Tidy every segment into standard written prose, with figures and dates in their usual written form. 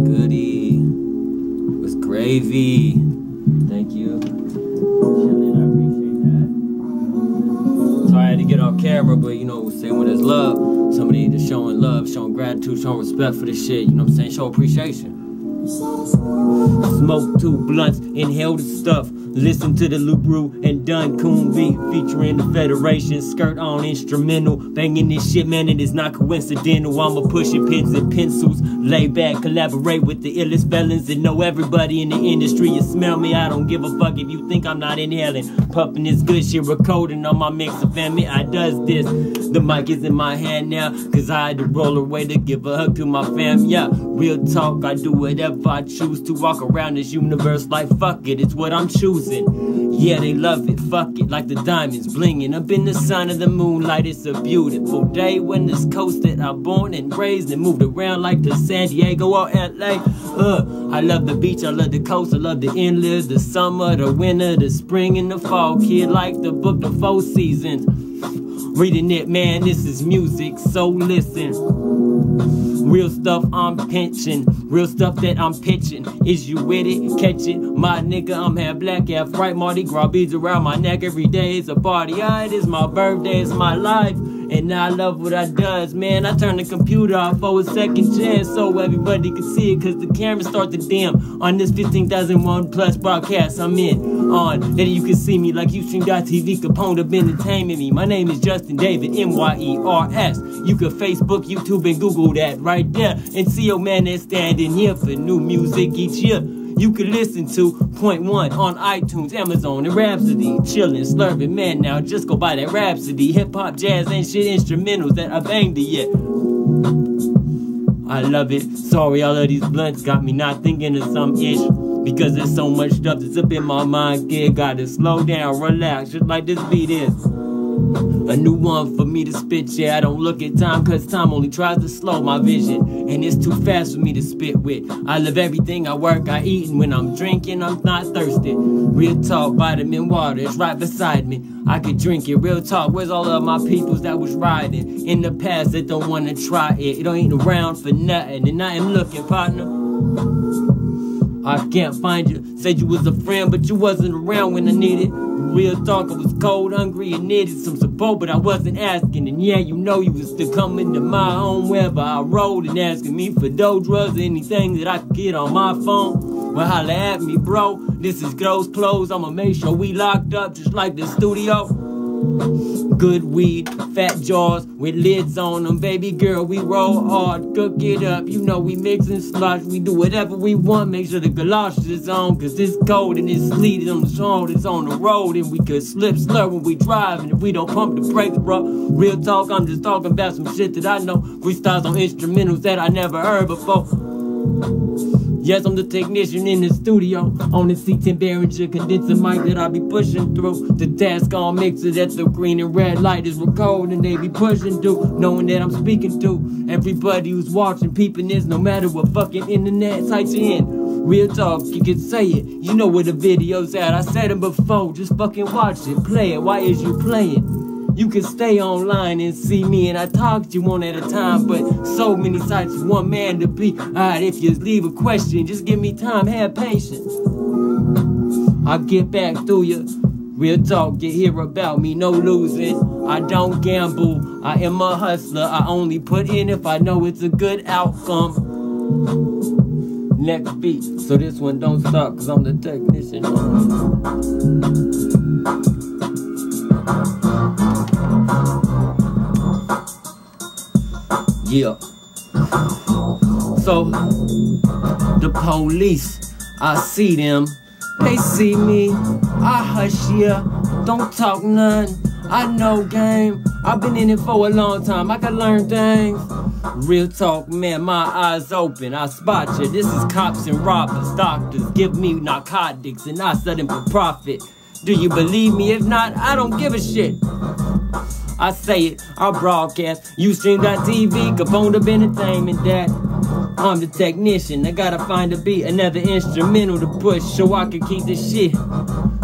with goody, with gravy. Thank you. I appreciate that. Sorry I had to get off camera, but you know, say when there's love, somebody just showing love, showing gratitude, showing respect for this shit. You know what I'm saying? Show appreciation. Smoke two blunts, inhale the stuff. Listen to the Lubru and Duncoon beat featuring the Federation, skirt on instrumental. Banging this shit, man, it is not coincidental. I'ma pushing pins and pencils, lay back, collaborate with the illest felons and know everybody in the industry. You smell me, I don't give a fuck if you think I'm not inhaling. Puffing this good shit, recording on my mixer, family, I does this. The mic is in my hand now, cause I had to roll away to give a hug to my fam, yeah. Real talk, I do whatever I choose to walk around this universe like fuck it, it's what I'm choosing. Yeah, they love it, fuck it, like the diamonds blinging up in the sun of the moonlight. It's a beautiful day when this coast that I'm born and raised and moved around like to San Diego or LA. I love the beach, I love the coast, I love the endless, the summer, the winter, the spring and the fall. Kid like the book, the 4 seasons. Reading it, man, this is music, so listen. Real stuff I'm pinching, real stuff that I'm pitching. Is you with it? Catch it, my nigga. I'm half black, half white. Mardi Gras beads around my neck. Every day is a party. It is my birthday, it's my life, and I love what I does, man. I turn the computer off for a second chance so everybody can see it, cause the cameras start to dim on this 15,001 plus broadcast I'm in on. Then you can see me like Ustream.tv, Capone Dub Entertainment me. My name is Justin David, M-Y-E-R-S. You can Facebook, YouTube, and Google that right there and see your man that's standing here for new music each year. You can listen to Point One on iTunes, Amazon, and Rhapsody. Chillin', slurpin', man, now just go buy that Rhapsody. Hip-hop, jazz, and shit instrumentals that I banged it yet. I love it. Sorry, all of these blunts got me not thinking of some ish, because there's so much stuff that's up in my mind. Kid, gotta slow down, relax, just like this beat is. A new one for me to spit, yeah, I don't look at time, cause time only tries to slow my vision, and it's too fast for me to spit with. I love everything, I work, I eat, and when I'm drinking, I'm not thirsty. Real talk, vitamin water, it's right beside me, I could drink it. Real talk, where's all of my peoples that was riding in the past that don't wanna try it? It don't ain't around for nothing, and I am looking, partner. I can't find you. Said you was a friend, but you wasn't around when I needed. Real talk, I was cold, hungry, and needed some support, but I wasn't asking. And yeah, you know you was still coming to my home wherever I rolled and asking me for dough, drugs, or anything that I could get on my phone. Well, holla at me, bro. This is Glow's Clothes. I'ma make sure we locked up just like the studio. Good weed, fat jars with lids on them. Baby girl, we roll hard, cook it up. You know we mix and slosh, we do whatever we want. Make sure the galoshes is on, cause it's cold and it's sleet on the shore, it's on the road. And we could slip, slur when we drive, and if we don't pump the brakes, bro. Real talk, I'm just talking about some shit that I know. Freestyles on instrumentals that I never heard before. Yes, I'm the technician in the studio on the C10 Behringer condenser mic that I be pushing through. The task on mixer that the green and red light is recording. They be pushing through, knowing that I'm speaking to everybody who's watching, peeping this, no matter what fucking internet site you're in. Real talk, you can say it. You know where the video's at. I said them before, just fucking watch it, play it. Why is you playing? You can stay online and see me, and I talk to you one at a time, but so many sites for one man to be. Alright, if you leave a question, just give me time, have patience. I'll get back through you. Real talk, you hear about me, no losing. I don't gamble, I am a hustler. I only put in if I know it's a good outcome. Next beat, so this one don't stop, cause I'm the technician. Yeah. So, the police, I see them. They see me, I hush ya. Don't talk none, I know game. I've been in it for a long time, I can learn things. Real talk, man, my eyes open, I spot ya. This is cops and robbers, doctors give me narcotics, and I sell them for profit. Do you believe me? If not, I don't give a shit. I say it, I broadcast, Ustream.tv, Capone Dub Entertainment that. I'm the technician, I gotta find a beat, another instrumental to push so I can keep this shit.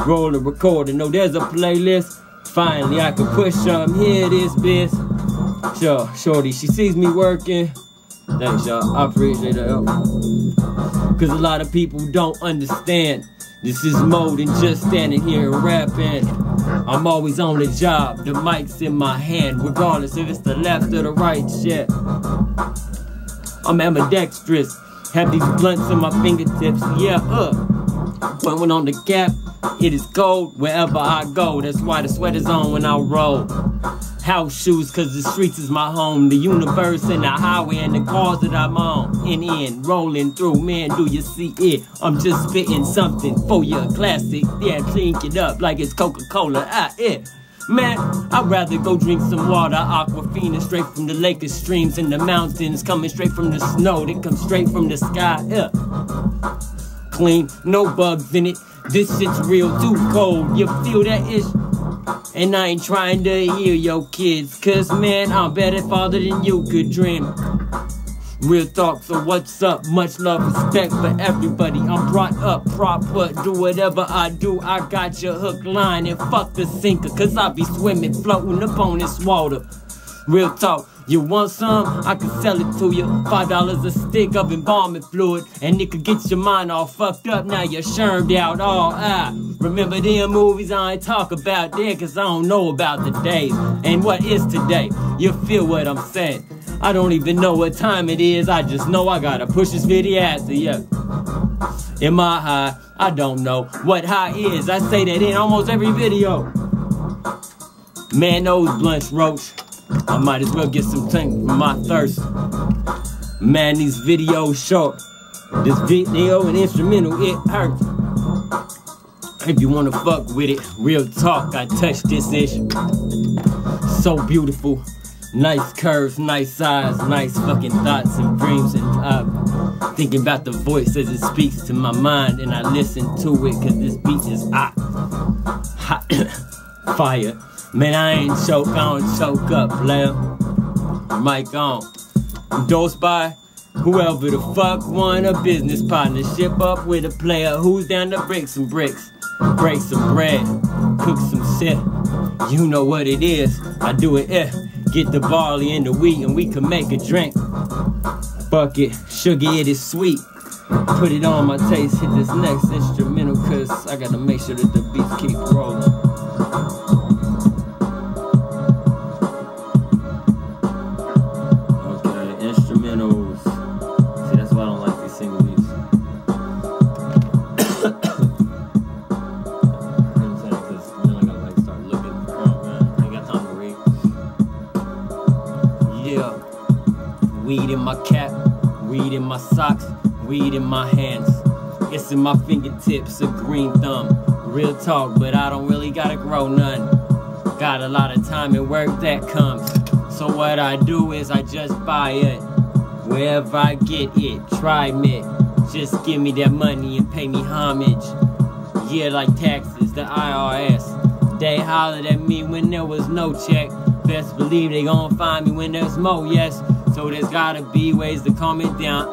Roll a recorder, no there's a playlist, finally I can push something, hear this bitch. Sure, shorty, she sees me working. Thanks y'all, I appreciate the help. cause a lot of people don't understand. This is more than just standing here and rapping. I'm always on the job, the mic's in my hand, regardless if it's the left or the right, shit. I'm ambidextrous, have these blunts in my fingertips, yeah, Point one on the cap, it is cold wherever I go. That's why the sweater's on when I roll. House shoes, cause the streets is my home. The universe and the highway and the cars that I'm on. In, rolling through, man, do you see it? I'm just spitting something for your classic. Yeah, clink it up like it's Coca-Cola, Man, I'd rather go drink some water, Aquafina, straight from the lake of streams and the mountains, coming straight from the snow, that comes straight from the sky, Clean, no bugs in it, this shit's real, too cold, you feel that ish? And I ain't trying to hear your kids, cause man, I'm better father than you could dream. Real talk, so what's up? Much love, respect for everybody. I'm brought up proper, do whatever I do. I got your hook, line, and fuck the sinker, cause I be swimming, floating up on this water. Real talk, you want some? I can sell it to you. $5 a stick of embalming fluid, and it could get your mind all fucked up. Now you're shermed out all out. Remember them movies I ain't talk about there, cause I don't know about the days. And what is today? You feel what I'm saying? I don't even know what time it is, I just know I gotta push this video after, Am I high? I don't know what high is, I say that in almost every video. Man, those blunts roach, I might as well get some tank for my thirst. Man, these videos short, this video and instrumental, it hurts. If you wanna fuck with it, real talk, I touch this ish. So beautiful. Nice curves, nice eyes, nice fucking thoughts and dreams, and thinking about the voice as it speaks to my mind, and I listen to it cause this beat is hot, fire. Man, I ain't choke, I don't choke up, lamb. Mic on, dose by whoever the fuck want a business partnership up with a player who's down to break some bricks, break some bread, cook some shit. You know what it is, I do it, Get the barley and the wheat and we can make a drink. Fuck it, sugar, it is sweet. Put it on my taste, hit this next instrumental, cause I gotta make sure that the beats keep rolling. Weed in my cap, weed in my socks, weed in my hands. It's in my fingertips, a green thumb. Real talk, but I don't really gotta grow none. Got a lot of time and work that comes. So what I do is I just buy it. Wherever I get it, try me. Just give me that money and pay me homage. Yeah, like taxes, the IRS. They hollered at me when there was no check. Best believe they gon' find me when there's more, So there's gotta be ways to calm it down,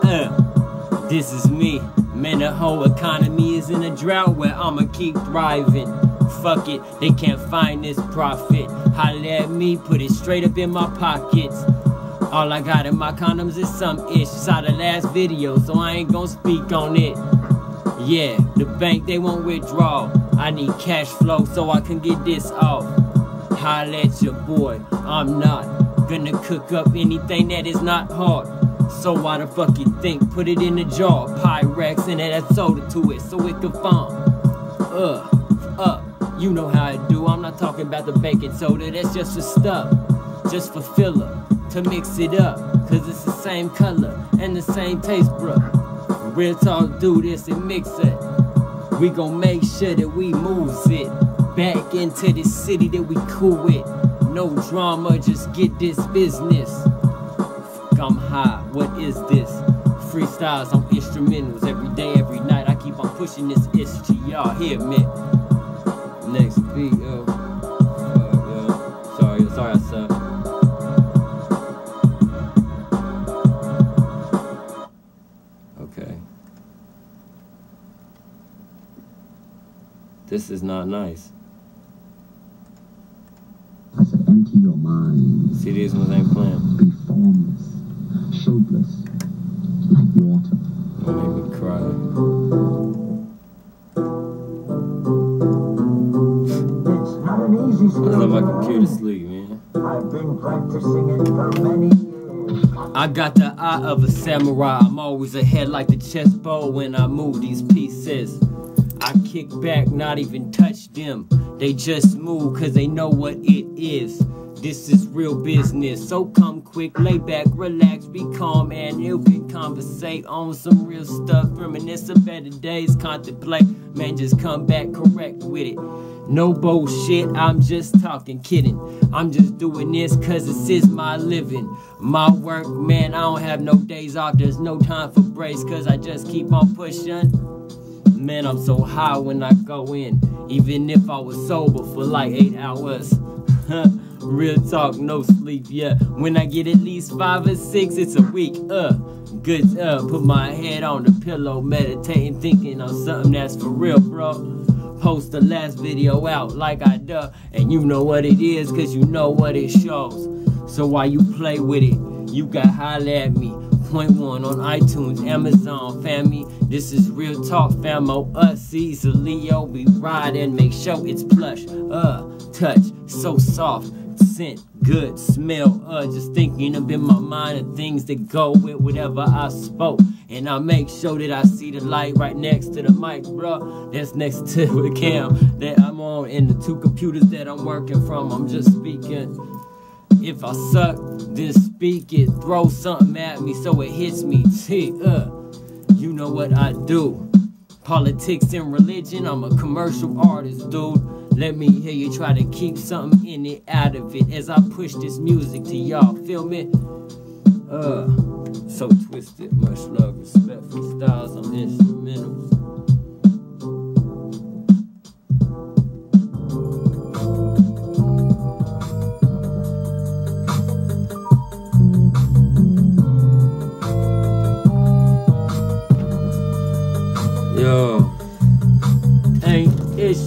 This is me. Man, the whole economy is in a drought where I'ma keep thriving. Fuck it, they can't find this profit. Holler at me, put it straight up in my pockets. All I got in my condoms is some ish. It's out of last video, so I ain't gonna speak on it. Yeah, the bank, they won't withdraw. I need cash flow so I can get this off. Holler at your boy, I'm not gonna cook up anything that is not hard. So why the fuck you think? Put it in a jar, Pyrex, and add that soda to it so it can foam. You know how I do. I'm not talking about the baking soda, that's just for stuff, just for filler, to mix it up, cause it's the same color and the same taste, bruh. Real talk, do this and mix it. We gon' make sure that we moves it back into the city that we cool with. No drama, just get this business. Fuck, I'm high, what is this? Freestyles on instrumentals, every day, every night. I keep on pushing this SG, y'all hear me? Next beat, Sorry, I suck. Okay. This is not nice. Empty your mind. See, these ones ain't playing. Be formless, shapeless, like water. Like the cutest league, man. I've been practicing it for many years. I got the eye of a samurai. I'm always ahead like the chess bow when I move these pieces. I kick back, not even touch them. They just move cause they know what it is. This is real business, so come quick, lay back, relax, be calm, and you can conversate on some real stuff. Reminisce of better days, contemplate, man, just come back correct with it. No bullshit, I'm just talking, kidding. I'm just doing this cause this is my living. My work, man, I don't have no days off, there's no time for breaks cause I just keep on pushing. Man, I'm so high when I go in, even if I was sober for like 8 hours. Real talk, no sleep, yeah. When I get at least 5 or 6, it's a week, Good, put my head on the pillow, meditating, thinking on something that's for real, bro. Post the last video out like I do, and you know what it is, cause you know what it shows. So while you play with it, you got holla at me. Point One on iTunes, Amazon, family. This is real talk, famo. Us, Easy Leo, we ride and make sure it's plush. Touch, so soft, scent, good, smell. Just thinking up in my mind of things that go with whatever I spoke. And I make sure that I see the light right next to the mic, bro. That's next to the cam that I'm on and the 2 computers that I'm working from. I'm just speaking. If I suck, then speak it. Throw something at me so it hits me. You know what I do. Politics and religion, I'm a commercial artist, dude. Let me hear you try to keep something in it, out of it, as I push this music to y'all. Feel me? So twisted. Much love, respectful styles on instrumentals.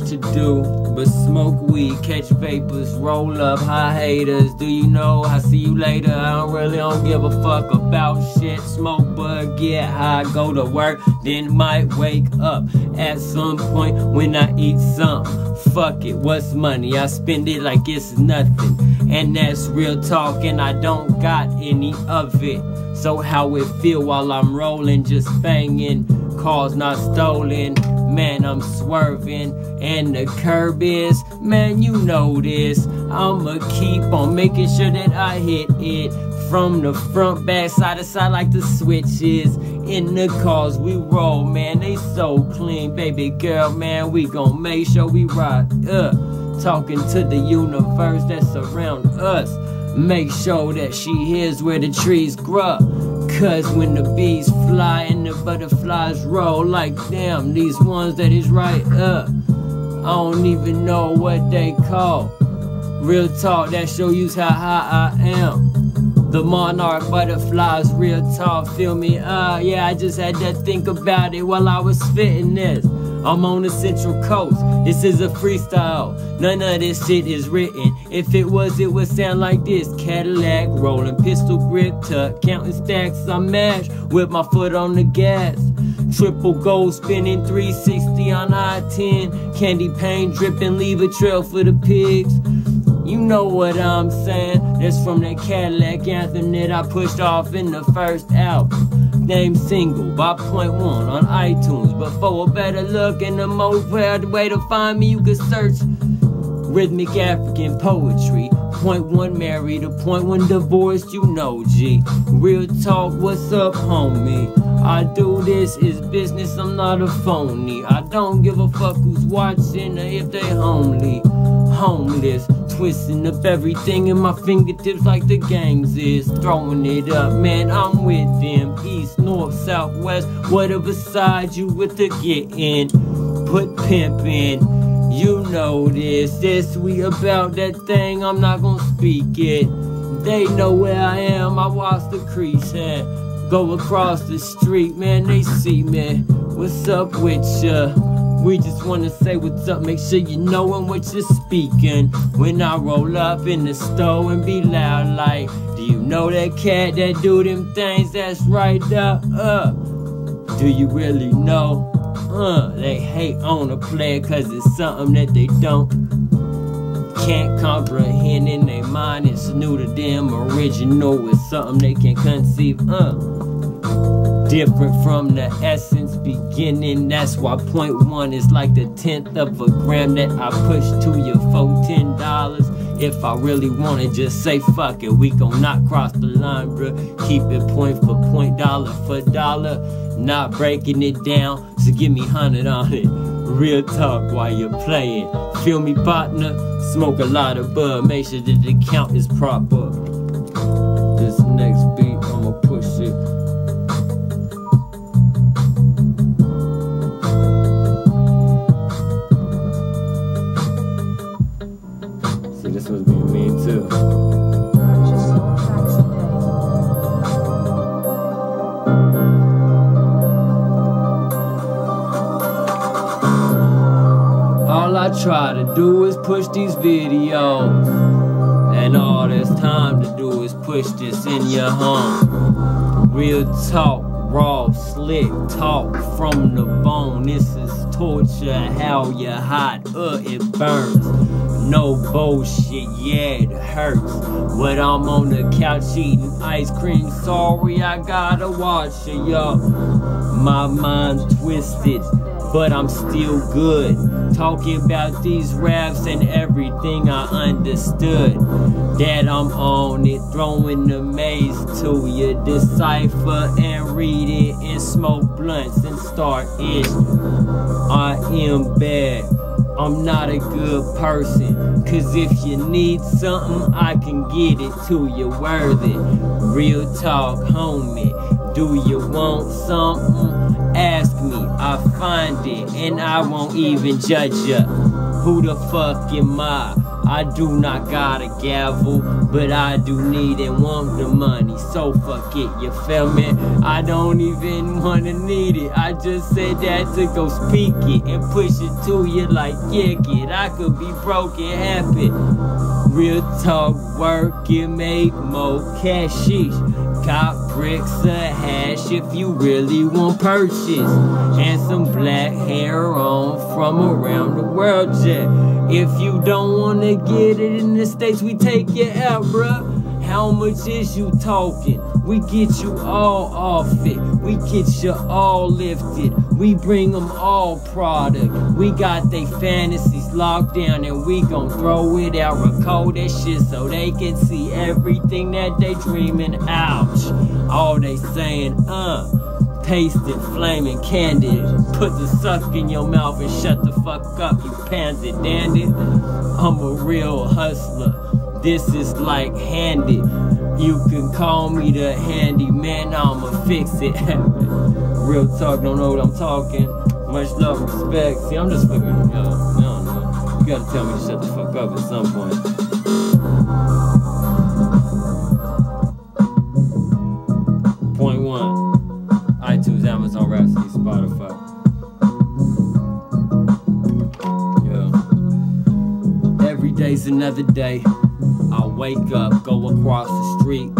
To do but smoke weed, catch vapors, roll up, hi haters, do you know I see you later. I don't really give a fuck about shit. Smoke bud, get high, go to work, then might wake up at some point when I eat something. Fuck it, what's money, I spend it like it's nothing, and that's real talk and I don't got any of it. So how it feel while I'm rolling, just banging, cars not stolen. Man, I'm swerving, and the curb is, man, you know this. I'ma keep on making sure that I hit it. From the front, back, side to side like the switches. In the cars we roll, man, they so clean. Baby girl, man, we gon' make sure we ride. Talking to the universe that's around us. Make sure that she hears where the trees grow. Cause when the bees fly and the butterflies roll, like damn, these ones that is right up, I don't even know what they call. Real talk, that show you how high I am. The monarch butterflies, real talk, feel me? Yeah, I just had to think about it while I was spitting this. I'm on the Central Coast, this is a freestyle, none of this shit is written. If it was, it would sound like this. Cadillac, rolling pistol grip, tuck, counting stacks, I mash, with my foot on the gas. Triple gold spinning, 360 on I-10, candy paint dripping, leave a trail for the pigs. You know what I'm saying, that's from that Cadillac anthem that I pushed off in the first album. Name single by Point One on iTunes. But for a better look and a more proud way to find me, you can search Rythmic African Poetry. Point One married, a Point One divorced, you know G. Real talk, what's up homie? I do this, it's business, I'm not a phony. I don't give a fuck who's watching or if they homely. Homeless, twisting up everything in my fingertips like the gangs is. Throwing it up, man, I'm with them. East, north, south, west, whatever side you with the getting. Put pimp in, you know this. This we about that thing, I'm not gonna speak it. They know where I am, I watch the crease and go across the street, man, they see me. What's up with ya? We just wanna say what's up, make sure you knowin' what you're speaking. When I roll up in the store and be loud like, do you know that cat that do them things that's right up? Do you really know? They hate on a player cause it's something that they can't comprehend in their mind. It's new to them, original, it's something they can conceive. Different from the essence, beginning. That's why point one is like the 10th of a gram that I push to you for $10. If I really want it, just say fuck it. We gon' not cross the line, bruh. Keep it point for point, dollar for dollar. Not breaking it down, so give me 100 on it. Real talk while you're playing. Feel me, partner? Smoke a lot of bud. Make sure that the count is proper. This next beat, I'ma push it. This was being mean too. All I try to do is push these videos, and all there's time to do is push this in your home. Real talk, raw, slick talk from the bone. This is torture, how you hot, it burns. No bullshit, yeah, it hurts. But I'm on the couch eating ice cream. Sorry, I gotta watch it, y'all. My mind's twisted, but I'm still good. Talking about these raps and everything I understood. That I'm on it, throwing the maze to you. Decipher and read it and smoke blunts and start it. I am bad. I'm not a good person, cause if you need something, I can get it to you worthy. Real talk, homie, do you want something? Ask me, I find it, and I won't even judge ya. Who the fuck am I? I do not got a gavel, but I do need and want the money, so fuck it, you feel me? I don't even wanna need it, I just said that to go speak it, and push it to you like, yeah, kid, I could be broke and happy. Real talk, work and make more cash, sheesh. Got bricks of hash if you really want purchase, and some black hair on from around the world, yeah. If you don't wanna get it in the States, we take you out, bruh. How much is you talking? We get you all off it. We get you all lifted. We bring them all product. We got they fantasies locked down and we gon' throw it out. Record that shit so they can see everything that they dreaming. Ouch. All they saying, Taste it, flaming candy. Put the suck in your mouth and shut the fuck up, you pansy dandy. I'm a real hustler. This is like handy. You can call me the handy man. I'ma fix it. Real talk, don't know what I'm talking. Much love, respect. See, I'm just fucking, I don't know. You gotta tell me to shut the fuck up at some point. Point one. iTunes, Amazon, Rhapsody, Spotify. Yeah. Every day's another day. I wake up, go across the street.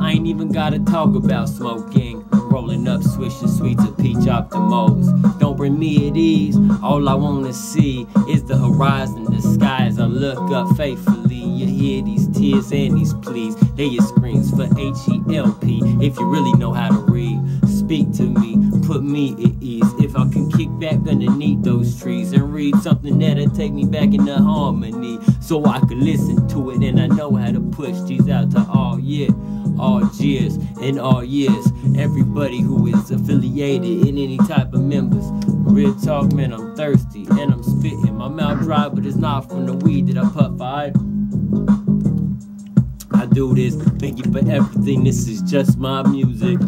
I ain't even gotta talk about smoking. Rolling up, swishing sweets of peach optimos. Don't bring me at ease. All I wanna see is the horizon, the skies. I look up faithfully. You hear these tears and these pleas. They're your screams for H-E-L-P. If you really know how to read, speak to me, put me at ease. If I can kick back underneath those trees and read something that'll take me back into harmony, so I can listen to it and I know how to push these out to all year, all years, and all years. Everybody who is affiliated in any type of members. Real talk, man, I'm thirsty and I'm spitting. My mouth dry, but it's not from the weed that I puff. I do this, thank you for everything. This is just my music.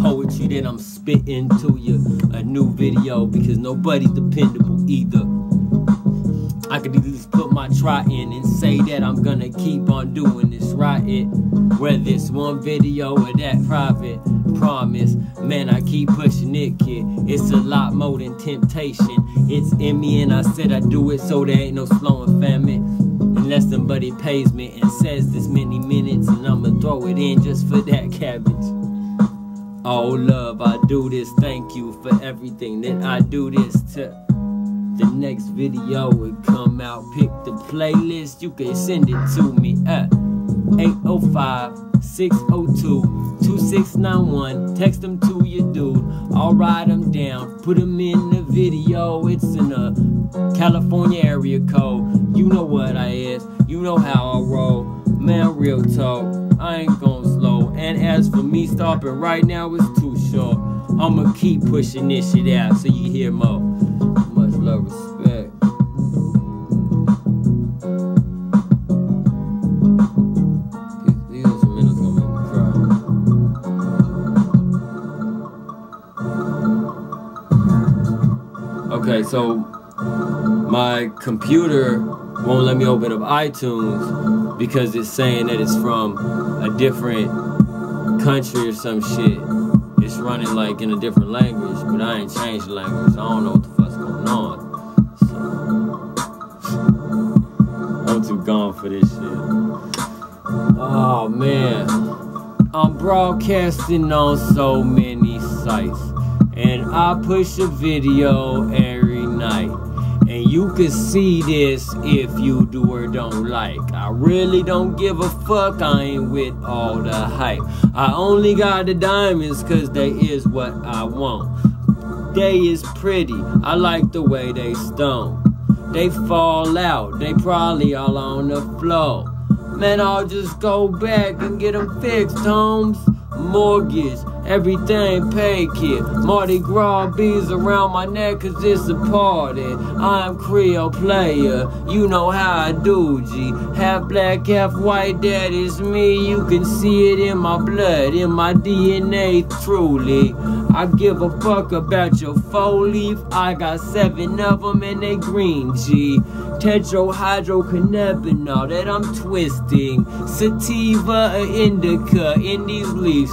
Poetry that I'm spitting to you. A new video because nobody's dependable either. I could at least put my try in and say that I'm gonna keep on doing this right. Whether it's one video or that private promise, man, I keep pushing it, kid. It's a lot more than temptation. It's in me and I said I do it, so there ain't no slowing famine. Unless somebody pays me and says this many minutes, and I'ma throw it in just for that cabbage. Oh love, I do this, thank you for everything. Then I do this to the next video would come out. Pick the playlist, you can send it to me at 805-602-2691. Text them to your dude, I'll write them down, put them in the video. It's in a California area code. You know what I is, you know how I roll. Man, real talk, I ain't gon' slow. And as for me stopping right now, it's too short. I'ma keep pushing this shit out so you hear more. Much love, respect. Okay, so my computer won't let me open up iTunes because it's saying that it's from a different country or some shit. It's running like in a different language, but I ain't changed the language. I don't know what the fuck's going on. So I'm too gone for this shit. Oh man, I'm broadcasting on so many sites, and I push a video every night. And you can see this if you do or don't like. I really don't give a fuck, I ain't with all the hype. I only got the diamonds cause they is what I want. They is pretty, I like the way they stone. They fall out, they probably all on the floor. Man, I'll just go back and get them fixed, homes. Mortgage, everything paid, kid. Mardi Gras bees around my neck cause it's a party. I'm Creole player, you know how I do, G. Half black, half white, that is me. You can see it in my blood, in my DNA truly. I give a fuck about your four-leaf. I got 7 of them and they green, G. Tetrahydrocannabinol that I'm twisting. Sativa or indica in these leaves.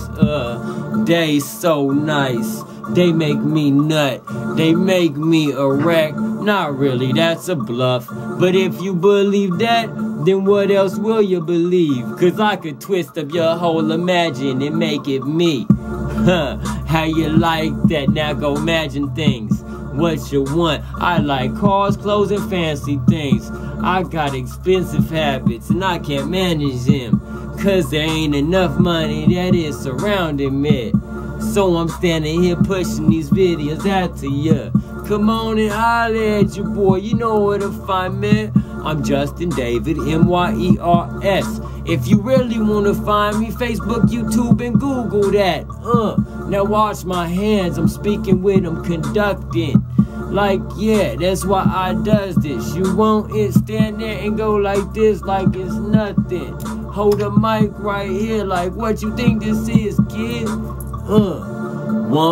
They so nice, they make me nut, they make me erect. Not really, that's a bluff, but if you believe that, then what else will you believe? Cause I could twist up your whole imagine and make it me. How you like that? Now go imagine things, what you want. I like cars, clothes, and fancy things. I got expensive habits and I can't manage them cause there ain't enough money that is surrounding me. So I'm standing here pushing these videos out to ya. Come on and holler at your boy, you know where to find me. I'm Justin David Myers. If you really wanna find me, Facebook, YouTube, and Google that. Now watch my hands, I'm speaking with them, conducting. Like yeah, that's why I does this. You want it, stand there and go like this, like it's nothing. Hold the mic right here, like what you think this is, kid? 1,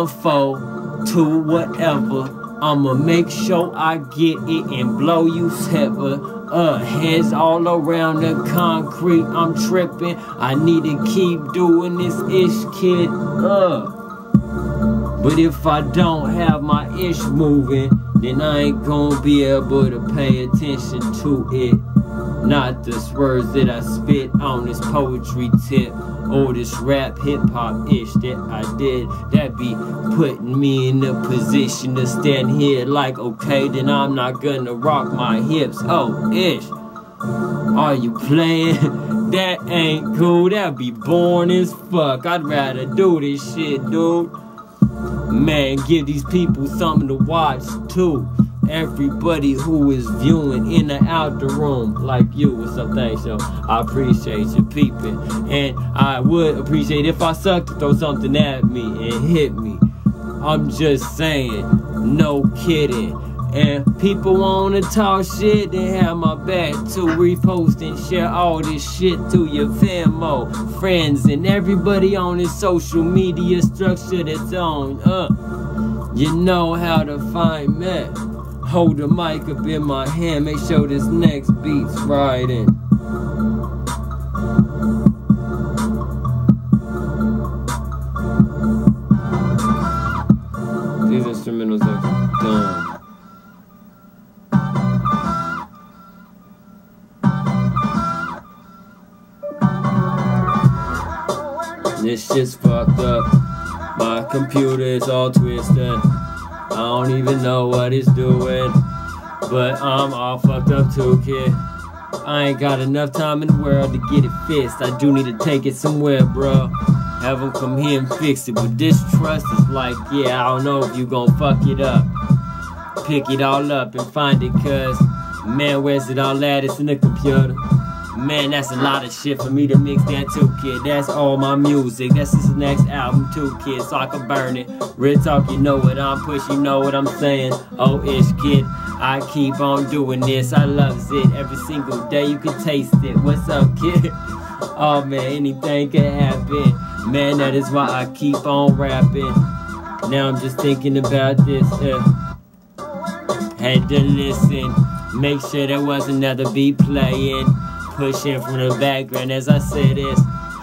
4, 2, whatever. I'ma make sure I get it and blow you separate. Hands all around the concrete, I'm tripping. I need to keep doing this ish, kid. But if I don't have my ish moving, then I ain't gonna be able to pay attention to it. Not the words that I spit on this poetry tip, or this rap hip-hop ish that I did, that be putting me in a position to stand here like, okay, then I'm not gonna rock my hips. Oh, ish, are you playing? That ain't cool, that be boring as fuck. I'd rather do this shit, dude. Man, give these people something to watch too. Everybody who is viewing in and out the room, like you or something, so I appreciate you peeping. And I would appreciate if I sucked to throw something at me and hit me. I'm just saying, no kidding. And people wanna talk shit, they have my back to repost and share all this shit to your Venmo, friends, and everybody on this social media structure that's on. You know how to find me. Hold the mic up in my hand, make sure this next beat's right in. These instrumentals are done. This shit's fucked up. My computer's all twisted, I don't even know what it's doing, but I'm all fucked up too, kid. I ain't got enough time in the world to get it fixed. I do need to take it somewhere, bro. Have them come here and fix it. But distrust is like, yeah, I don't know if you gon' fuck it up. Pick it all up and find it, cuz man, where's it all at? It's in the computer. Man, that's a lot of shit for me to mix that too, kid. That's all my music. That's his next album too, kid, so I can burn it. Real talk, you know what I'm pushing, you know what I'm saying. Oh, ish, kid, I keep on doing this. I loves it every single day. You can taste it. What's up, kid? Oh, man, anything can happen. Man, that is why I keep on rapping. Now I'm just thinking about this. Had to listen. Make sure there was another beat playing. Pushing from the background as I say this,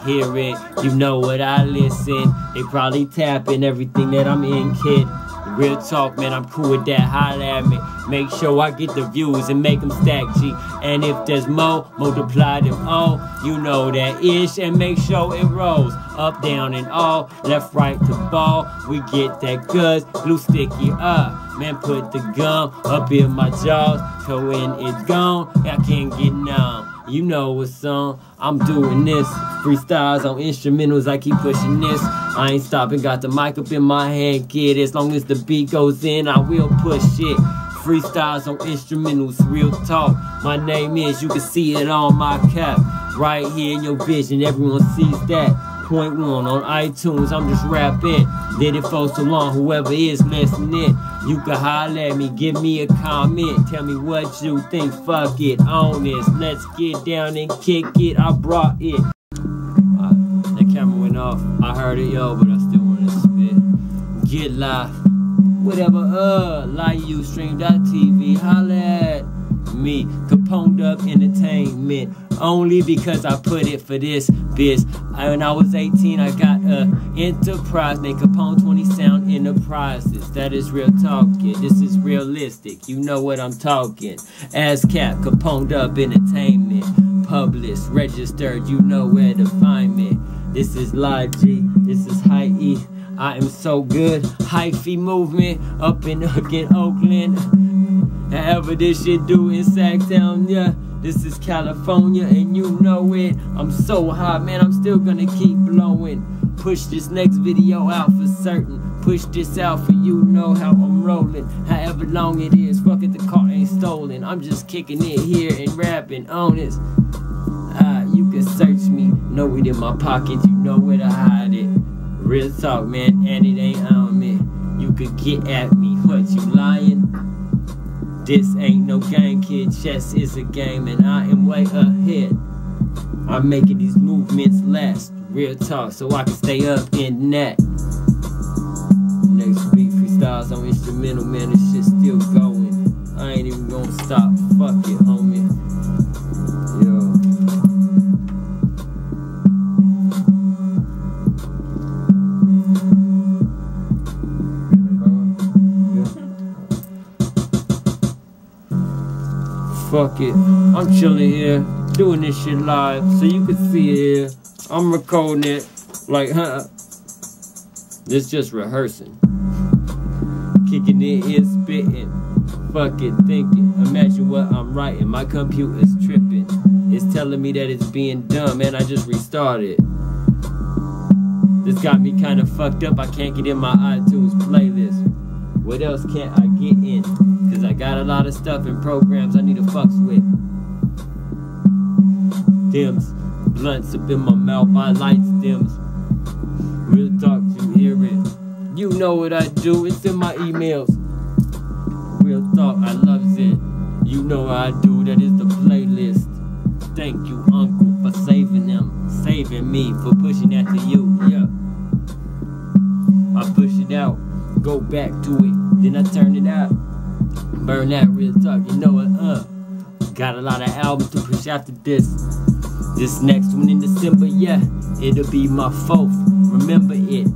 hear it, you know what I listen. They probably tapping everything that I'm in, kid. Real talk, man, I'm cool with that, holla at me. Make sure I get the views and make them stack, G. And if there's more, multiply them all. You know that ish, and make sure it rolls. Up, down, and all, left, right, to ball. We get that goods, glue sticky up. Man, put the gum up in my jaws, 'cause when it's gone, I can't get numb. You know what's on, I'm doing this. Freestyles on instrumentals, I keep pushing this. I ain't stopping, got the mic up in my hand, kid. As long as the beat goes in, I will push it. Freestyles on instrumentals, real talk. My name is, you can see it on my cap. Right here in your vision, everyone sees that. Point One on iTunes, I'm just rapping. Did it for so long, whoever is listening. You can holler at me, give me a comment. Tell me what you think, fuck it, on this. Let's get down and kick it, I brought it. That camera went off, I heard it, yo, but I still wanna spit. Get live, whatever, like Ustream.tv, holler at me. Capone Dub Entertainment, only because I put it for this biz. When I was 18, I got an enterprise named Capone 20 Sound Enterprises. That is real talking. This is realistic. You know what I'm talking. ASCAP, Capone Dub Entertainment. Published, registered, you know where to find me. This is Live G. This is High E. I am so good. Hyphy movement up in Oakland. However this shit do in Sacktown, yeah. This is California and you know it. I'm so hot, man, I'm still gonna keep blowing. Push this next video out for certain. Push this out for you know how I'm rolling. However long it is, fuck it, the car ain't stolen. I'm just kicking it here and rapping on it. You can search me, know it in my pocket, you know where to hide it. Real talk, man, and it ain't on me. You could get at me, what, you lying? This ain't no game, kid, chess is a game, and I am way ahead. I'm making these movements last, real talk, so I can stay up in that. Next week, freestyles on instrumental, man, this shit's still going. I ain't even gonna stop, fuck it, homie. Fuck it, I'm chilling here, doing this shit live, so you can see it here. I'm recording it, like, It's just rehearsing. Kicking it here, spitting. Fuck it, thinking. Imagine what I'm writing. My computer's tripping. It's telling me that it's being dumb, and I just restarted. This got me kinda fucked up. I can't get in my iTunes playlist. What else can't I get in? 'Cause I got a lot of stuff and programs I need to fucks with. Dims, blunts up in my mouth, I light stems. Real talk, you hear it. You know what I do, it's in my emails. Real talk, I loves it. You know what I do, that is the playlist. Thank you, Uncle, for saving them. Saving me, for pushing that to you, yeah. I push it out. Go back to it, then I turn it out. Burn that real talk, you know it, Got a lot of albums to push after this. This next one in December, yeah, it'll be my 4th, remember it.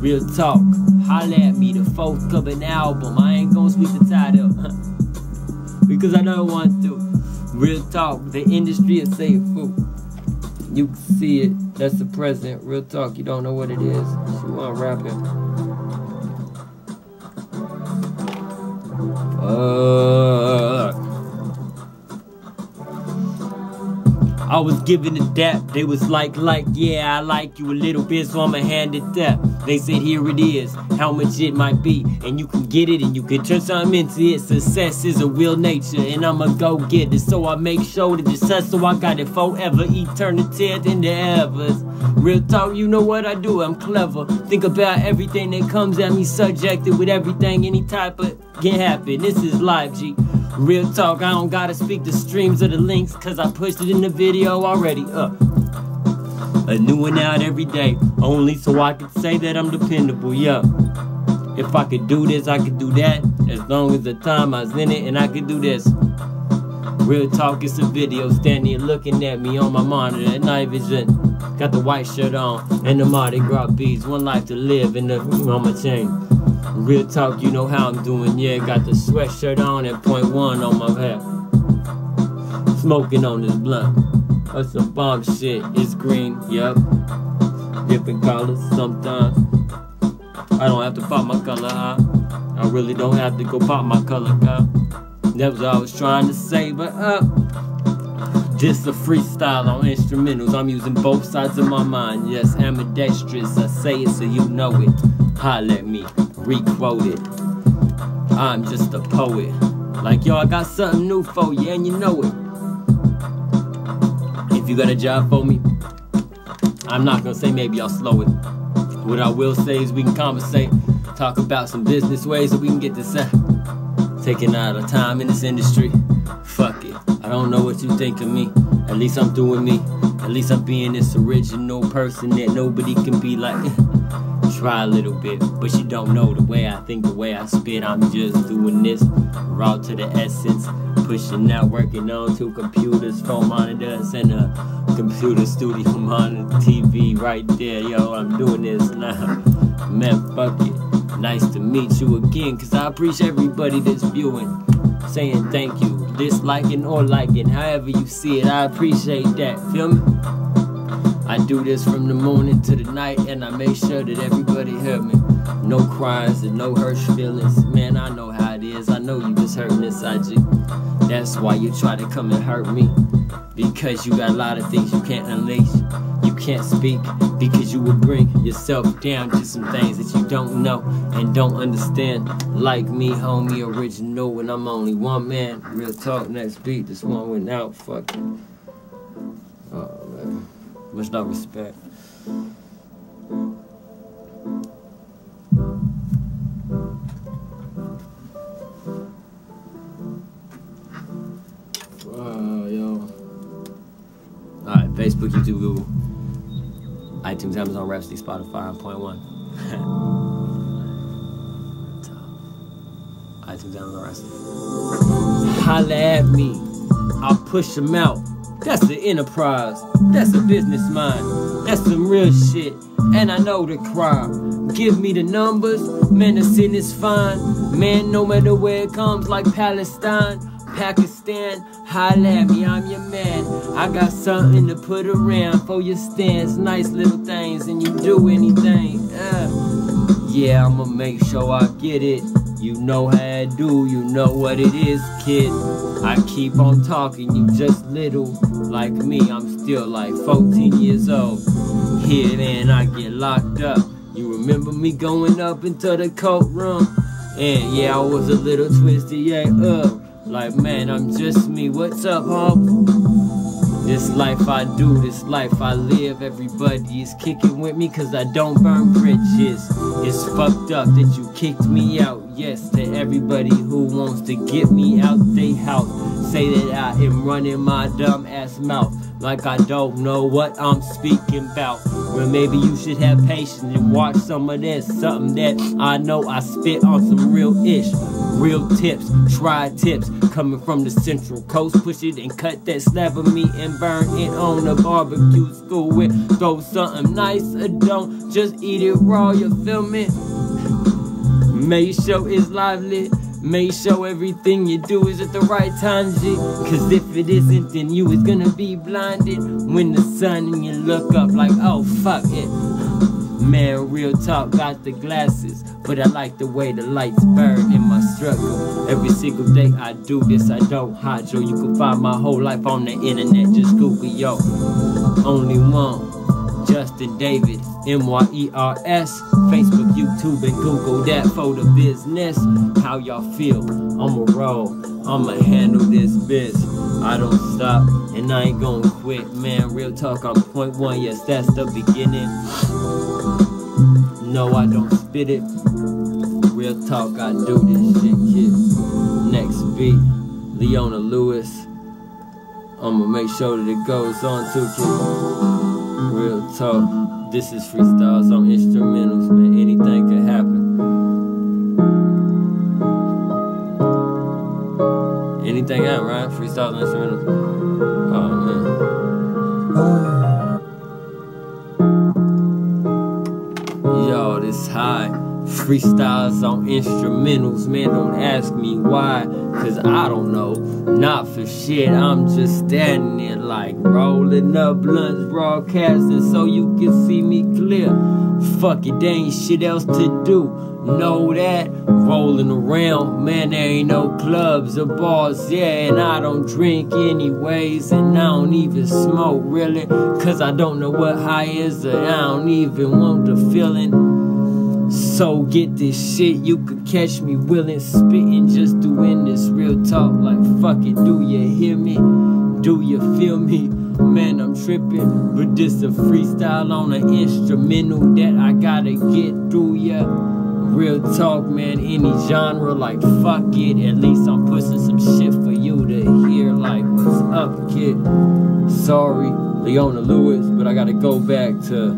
Real talk, holla at me, the 4th coming album. I ain't gonna speak the title, because I don't want to. Real talk, the industry is safe, fool. You can see it. That's the president. Real talk. You don't know what it is. She want rapping. I was given a dap, they was like, yeah, I like you a little bit, so I'ma hand it that. They said, here it is, how much it might be, and you can get it, and you can turn something into it. Success is a real nature, and I'ma go get it, so I make sure that it's us, so I got it forever, eternity in the evers. Real talk, you know what I do, I'm clever. Think about everything that comes at me, subjected with everything, any type of can happen. This is life, G. Real talk, I don't gotta speak the streams or the links, cause I pushed it in the video already. A new one out every day, only so I can say that I'm dependable, yeah. If I could do this, I could do that, as long as the time I was in it and I could do this. Real talk, it's a video, standing and looking at me on my monitor at night vision. Got the white shirt on, and the Mardi Gras beads, one life to live, and the on my chain. Real talk, you know how I'm doing, yeah. Got the sweatshirt on at Point One on my head. Smoking on this blunt. That's some bomb shit. It's green, yep. Different colors sometimes. I don't have to pop my color, huh? I really don't have to go pop my color, huh? That was what I was trying to say, but This a freestyle on instrumentals. I'm using both sides of my mind. Yes, ambidextrous. I say it so you know it. Holla at me. Re-quote it. I'm just a poet. Like, yo, I got something new for you, and you know it. If you got a job for me, I'm not gonna say maybe I'll slow it. What I will say is we can conversate, talk about some business ways so we can get this out. Taking out of time in this industry. Fuck it. I don't know what you think of me. At least I'm doing me. At least I'm being this original person that nobody can be like. Try a little bit, but you don't know the way I think, the way I spit. I'm just doing this, raw to the essence, pushing out, working on two computers, phone monitors, and a computer studio monitor, TV right there. Yo, I'm doing this now. Man, fuck it. Nice to meet you again, cause I appreciate everybody that's viewing, saying thank you, disliking or liking, however you see it. I appreciate that, feel me? I do this from the morning to the night, and I make sure that everybody heard me. No cries and no hurt feelings. Man, I know how it is. I know you was hurting inside you. That's why you try to come and hurt me. Because you got a lot of things you can't unleash. You can't speak because you will bring yourself down to some things that you don't know and don't understand. Like me, homie, original, and I'm only one man. Real talk, next beat. This one went out. Fuck it. Oh, man. Much love, respect. Wow, yo. Alright, Facebook, YouTube, Google, iTunes, Amazon, Rhapsody, Spotify, and Point One. iTunes, Amazon, Rhapsody. Holla at me. I'll push them out. That's the enterprise, that's a business mind, that's some real shit, and I know the crime. Give me the numbers, man, the sin is fine, man, no matter where it comes, like Palestine, Pakistan. Holla at me, I'm your man, I got something to put around for your stance, nice little things, and you do anything, yeah, I'ma make sure I get it. You know how I do, you know what it is, kid. I keep on talking, you just little. Like me, I'm still like 14 years old. Here, man, I get locked up. You remember me going up into the courtroom? And yeah, I was a little twisted, yeah, like, man, I'm just me, what's up, homie? This life I do, this life I live. Everybody is kicking with me, cause I don't burn bridges. It's fucked up that you kicked me out. Yes, to everybody who wants to get me out they house. Say that I am running my dumb ass mouth, like I don't know what I'm speaking about. Well, maybe you should have patience and watch some of this. Something that I know I spit on some real ish. Real tips, try tips, coming from the Central Coast. Push it and cut that slab of meat and burn it on the barbecue school with. Throw something nice or don't, just eat it raw, you feel me? Make sure it's lively, Make sure everything you do is at the right time, G. Cause if it isn't, then you is gonna be blinded when the sun and you look up like, oh fuck it. Man, real talk, got the glasses, but I like the way the lights burn in my struggle. Every single day I do this, I don't hide, yo. You can find my whole life on the internet, just Google, yo. Only one. Justin David, Myers, Facebook, YouTube, and Google that for the business. How y'all feel? I'ma roll, I'ma handle this bitch. I don't stop, and I ain't gonna quit, man. Real talk, I'm Point One, yes, that's the beginning. No, I don't spit it. Real talk, I do this shit, kid. Next beat, Leona Lewis. I'ma make sure that it goes on too, kid. Real talk, this is freestyles on instrumentals, man. Anything could happen. Anything happened, right? Freestyles on instrumentals. Oh, man. Yo, this high. Freestyles on instrumentals, man. Don't ask me why, cause I don't know. Not for shit, I'm just standing there like rolling up blunts, broadcasting so you can see me clear. Fuck it, there ain't shit else to do. Know that? Rolling around, man, there ain't no clubs or bars, yeah. And I don't drink anyways, and I don't even smoke really, cause I don't know what high is, and I don't even want the feeling. So get this shit, you could catch me willing, spitting, just doing this real talk like fuck it. Do you hear me? Do you feel me? Man, I'm tripping, but this a freestyle on an instrumental that I gotta get through ya. Real talk, man, any genre, like fuck it, at least I'm pushing some shit for you to hear, like what's up, kid? Sorry, Leona Lewis, but I gotta go back to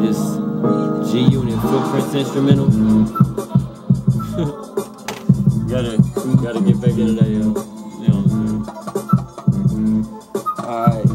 just G-Unit Footprints instrumental. Gotta get back into that, yo. You know what I'm saying? Alright.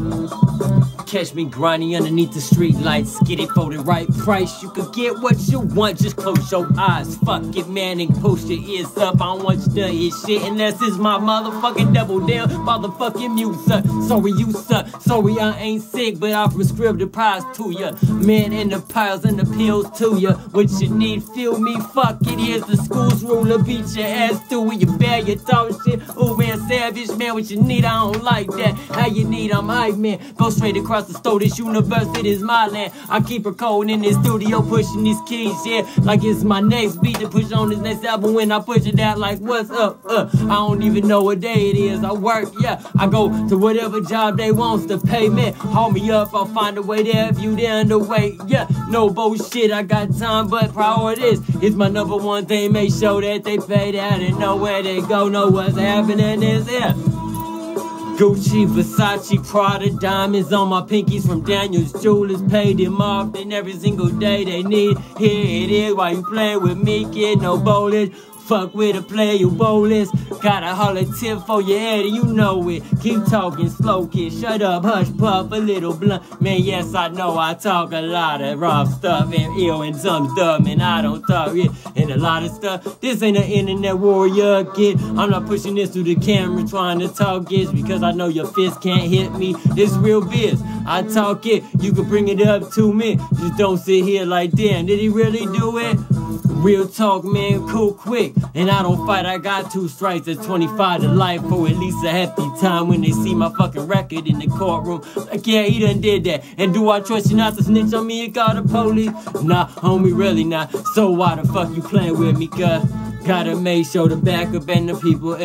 Catch me grinding underneath the street lights. Get it for the right price. You can get what you want, just close your eyes. Fuck it, man, and post your ears up. I don't want you to hear shit unless it's my motherfucking double down motherfucking music. Sorry you suck, sorry I ain't sick, but I prescribe the pies to ya. Man, and the piles and the pills to ya. What you need, feel me, fuck it, here's the school's ruler. Beat your ass through it, you bear your dog shit. Ooh man, savage man, what you need, I don't like that. How you need, I'm hype man. Go straight across the store, this universe, it is my land. I keep it cold in this studio, pushing these keys, yeah. Like it's my next beat to push on this next album. When I push it out, like what's up, I don't even know what day it is, I work, yeah. I go to whatever job they wants to pay me. Hold me up, I'll find a way there if you down the way. Yeah, no bullshit, I got time, but priorities is my number one thing. Make sure that they pay that and know where they go, know what's happening is yeah. Gucci, Versace, Prada, diamonds on my pinkies from Daniel's Jewelers. Paid them off, and every single day they need. Here it is, why you playing with me, kid? No bowling. Fuck with a player, you bowless. Got a hollow tip for your head, and you know it. Keep talking slow, kid. Shut up, hush, puff, a little blunt. Man, yes, I know I talk a lot of rough stuff and ill and some dumb, and I don't talk it and a lot of stuff. This ain't an internet warrior, kid. I'm not pushing this through the camera, trying to talk it because I know your fist can't hit me. This real biz. I talk it. You can bring it up to me. Just don't sit here like, damn, did he really do it? Real talk, man, cool quick. And I don't fight, I got 2 strikes at 25 to life for at least a hefty time. When they see my fucking record in the courtroom, like, yeah, he done did that. And do I trust you not to snitch on me and call the police? Nah, homie, really not. So why the fuck you playing with me, cuz? Gotta make sure the backup and the people,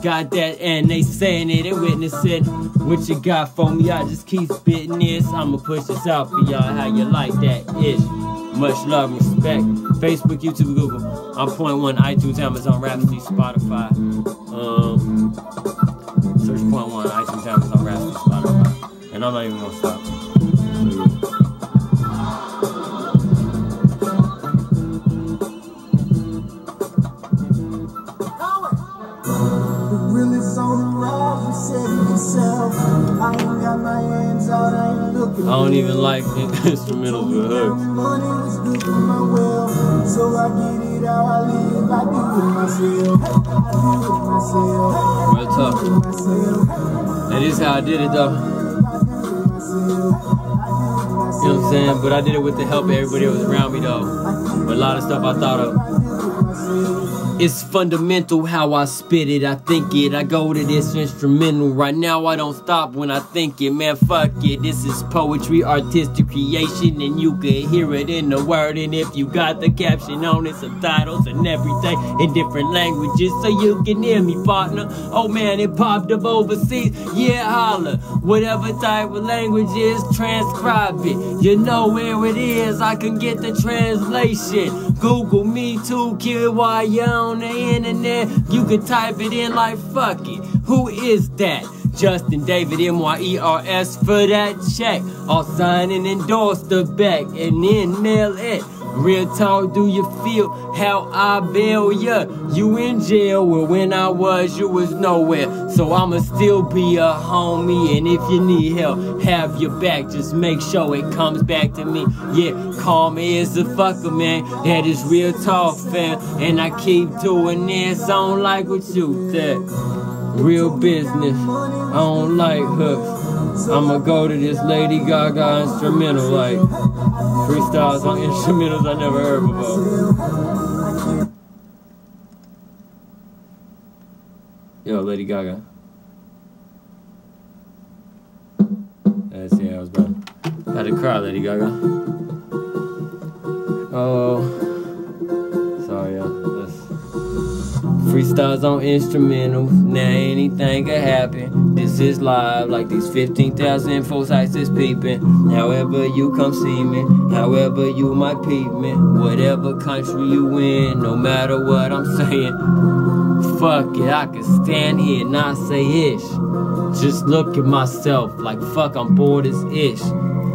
got that, and they saying it and witnessing. What you got for me? I just keep spitting this. I'ma push this out for y'all how you like that ish. Much love, respect. Facebook, YouTube, Google. I'm Point One, iTunes, Amazon, Rhapsody, Spotify. Search Point One, iTunes, Amazon, Rhapsody, Spotify. And I'm not even gonna stop. I don't even like instrumentals with hooks. Real tough. That is how I did it though. You know what I'm saying? But I did it with the help of everybody that was around me though. But a lot of stuff I thought of. It's fundamental how I spit it, I think it. I go to this instrumental. Right now I don't stop when I think it. Man, fuck it. This is poetry, artistic creation. And you can hear it in the word. And if you got the caption on it, subtitles and everything in different languages, so you can hear me, partner. Oh man, it popped up overseas. Yeah, holla. Whatever type of language is, transcribe it. You know where it is, I can get the translation. Google me too, kid, while you're on the internet. You can type it in like fuck it. Who is that? Justin David Myers for that check. I'll sign and endorse the back and then mail it. Real talk, do you feel how I bail ya? You in jail, well when I was, you was nowhere. So I'ma still be a homie, and if you need help, have your back. Just make sure it comes back to me. Yeah, call me as a fucker, man. That is real talk, fam. And I keep doing this, I don't like what you said. Real business, I don't like hooks. I'ma go to this Lady Gaga instrumental, like freestyles on instrumentals I never heard before. Yo, Lady Gaga. That's yeah, I was done. Had to cry, Lady Gaga. Oh, sorry, y'all. Freestyles on instrumentals, now anything can happen. This is live, like these 15,000 folks sites is peeping. However you come see me, however you might peep me, whatever country you in, no matter what I'm saying. Fuck it, I can stand here and not say ish. Just look at myself, like fuck I'm bored as ish.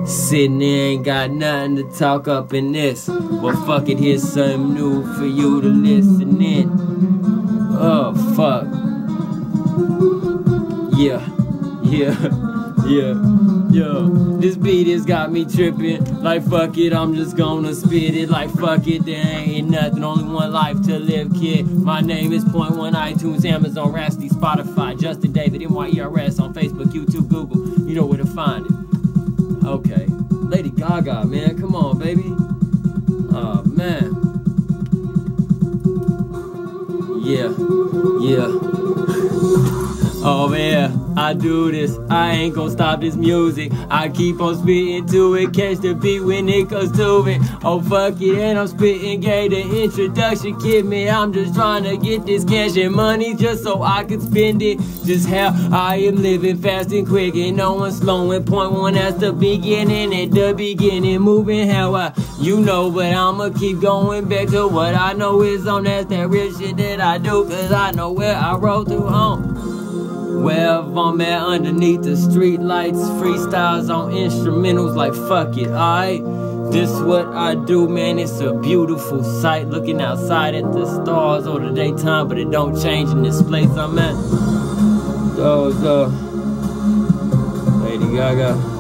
Sitting there, ain't got nothing to talk up in this. Well fuck it, here's something new for you to listen in. Oh, fuck. Yeah, yeah, yeah, yo. This beat has got me tripping. Like, fuck it, I'm just gonna spit it. Like, fuck it, there ain't nothing. Only one life to live, kid. My name is Point One, iTunes, Amazon, Rhapsody, Spotify, Justin David, MYERS on Facebook, YouTube, Google. You know where to find it. Okay. Lady Gaga, man. Come on, baby. Oh, man. Yeah, yeah. Oh man, I do this. I ain't gon' stop this music. I keep on spitting to it. Catch the beat when it comes to it. Oh fuck it, and I'm spitting. Gave the introduction, kid, man. I'm just trying to get this cash and money just so I can spend it. Just how I am living, fast and quick, and no one's slowing. Point one, that's the beginning. At the beginning, moving how I. You know, but I'ma keep going back to what I know is on. That's that real shit that I do, cause I know where I roll through home. Wherever I'm at, underneath the street lights, freestyles on instrumentals like fuck it, alright? This what I do, man, it's a beautiful sight, looking outside at the stars or the daytime, but it don't change in this place I'm at. Lady Gaga.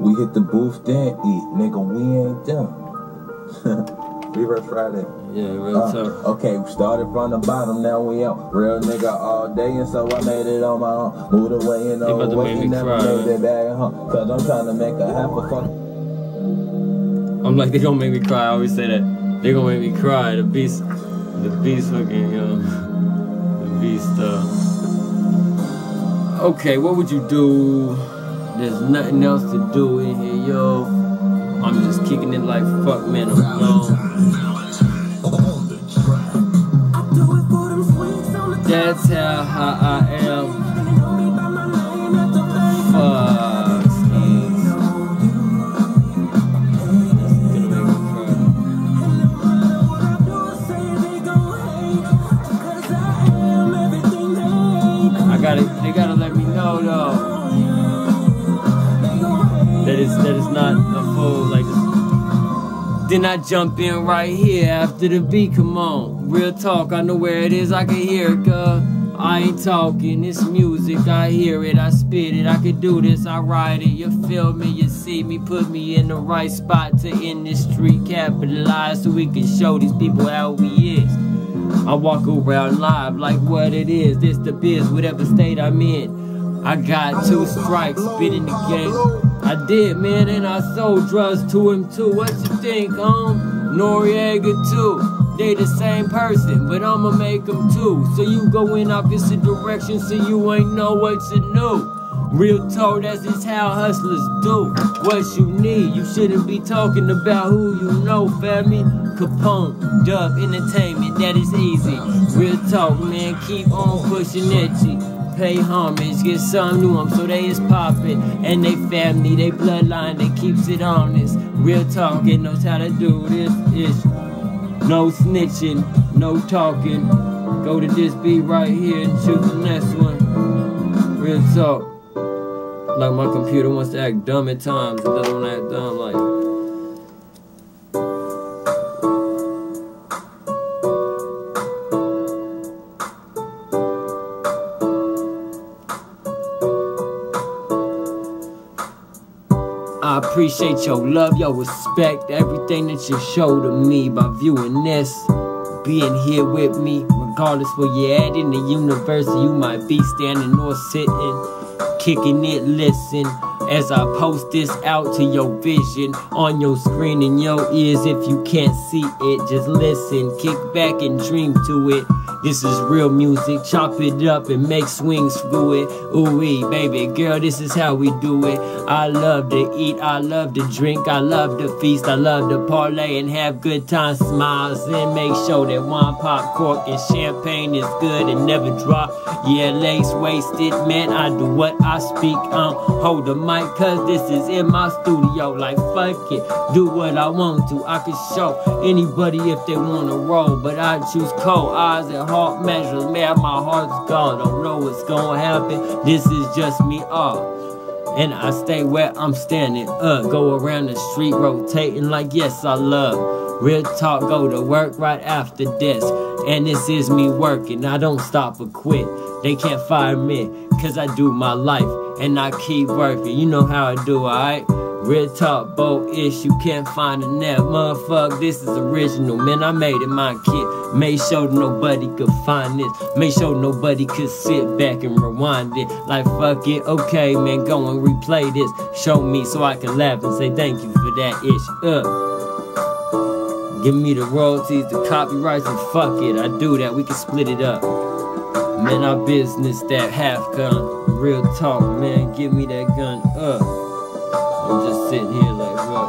We hit the booth, then eat, nigga. We ain't done. Reverse Friday. Yeah, real tough. Okay, we started from the bottom, now we out. Real nigga all day, and so I made it on my own. Moved away and away, and never made it back home. Cause I'm trying to make a half a fuck. I'm like, they gonna make me cry. I always say that. They gonna make me cry. The beast fucking, you know, the beast. Okay, what would you do? There's nothing else to do in here, yo. I'm just kicking it like fuck, man, I'm gone. That's how I am. Fuck, skeez. They gotta let me know, though. That is not a full, like. Then I jump in right here after the beat, come on. Real talk, I know where it is, I can hear it, girl. I ain't talking, it's music, I hear it, I spit it, I can do this, I write it, you feel me, you see me, put me in the right spot to industry, capitalize so we can show these people how we is. I walk around live like what it is, this the biz, whatever state I'm in. I got 2 strikes, been in the game. I did, man, and I sold drugs to him too. What you think, Noriega too. They the same person, but I'ma make them two. So you go in opposite directions, so you ain't know what you knew. Real talk, that's just how hustlers do. What you need, you shouldn't be talking about who you know, family. Capone Dub Entertainment, that is easy. Real talk, man, keep on pushing at you. Pay homage, get some to them, so they is poppin'. And they family, they bloodline, they keeps it honest. Real talk, it knows how to do this issue. No snitching, no talking. Go to this beat right here and choose the next one. Real talk. Like my computer wants to act dumb at times, it doesn't want to act dumb like. I appreciate your love, your respect, everything that you show to me by viewing this, being here with me, regardless where you're at in the universe, you might be standing or sitting, kicking it, listen, as I post this out to your vision, on your screen, in your ears, if you can't see it, just listen, kick back and dream to it. This is real music, chop it up and make swings through it. Ooh-wee, baby girl, this is how we do it. I love to eat, I love to drink, I love to feast, I love to parlay and have good times, smiles, and make sure that wine, pop, cork, and champagne is good and never drop. Yeah, legs wasted, man, I do what I speak on. Hold the mic, cause this is in my studio, like fuck it, do what I want to. I can show anybody if they wanna roll, but I choose cold eyes and heart measures, man, my heart's gone, don't know what's gonna happen, this is just me all, and I stay where I'm standing, go around the street rotating like yes I love, real talk, go to work right after this, and this is me working, I don't stop or quit, they can't fire me, cause I do my life, and I keep working, you know how I do, alright? Real talk, bold-ish, you can't find a net. Motherfuck, this is original, man, I made it my kid. Made sure nobody could find this. Made sure nobody could sit back and rewind it. Like, fuck it, okay, man, go and replay this. Show me so I can laugh and say thank you for that ish. Give me the royalties, the copyrights, and fuck it, I do that, we can split it up. Man, our business, that half-gun. Real talk, man, give me that gun, I'm just sitting here like, what,